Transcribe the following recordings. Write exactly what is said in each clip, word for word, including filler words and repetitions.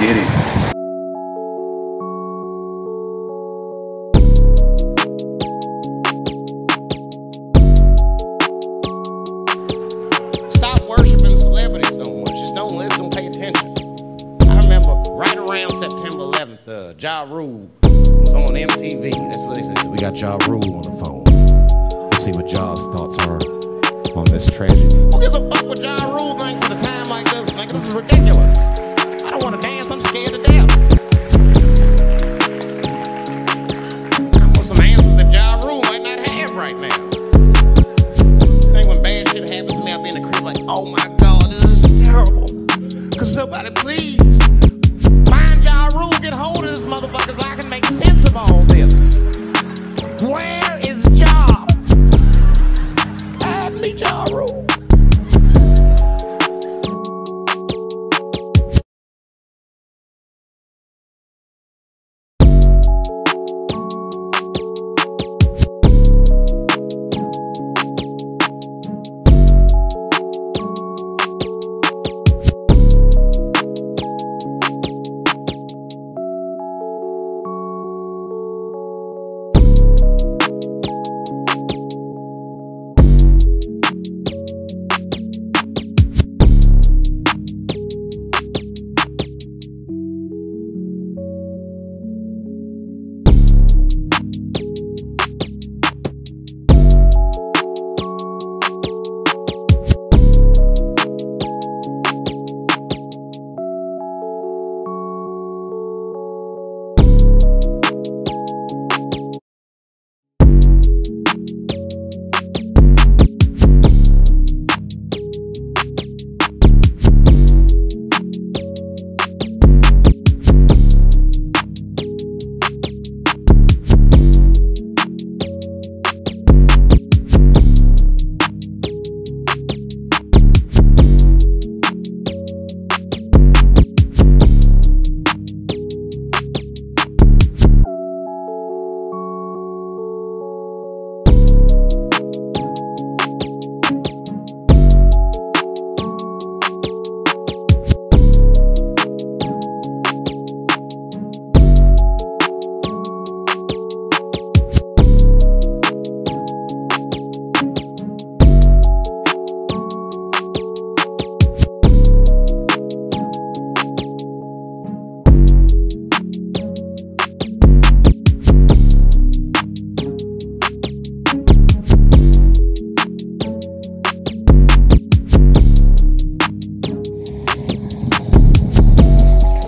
get it. Uh, Ja Rule was on M T V. That's what they said. We got Ja Rule on the phone. Let's see what Ja's thoughts are on this tragedy. Who gives a fuck what Ja Rule thinks at a time like this? Like, this is ridiculous. I don't want to dance. I'm scared to death. I want some answers that Ja Rule might not have right now. I think when bad shit happens to me, I'll be in the crib like, oh my God, this is terrible. Cause somebody please. Motherfuckers, I can make sense of all this. Where is Ja? I need Ja Rule.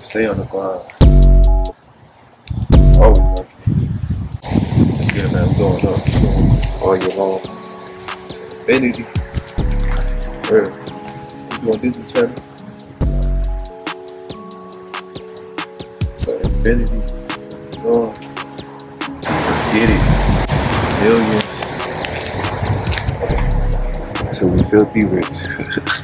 Stay on the ground. Always working. Get a man going up all year long. Stability. Hey, you gonna do this time? So infinity. Go on. Let's get it. Millions. Until we filthy rich.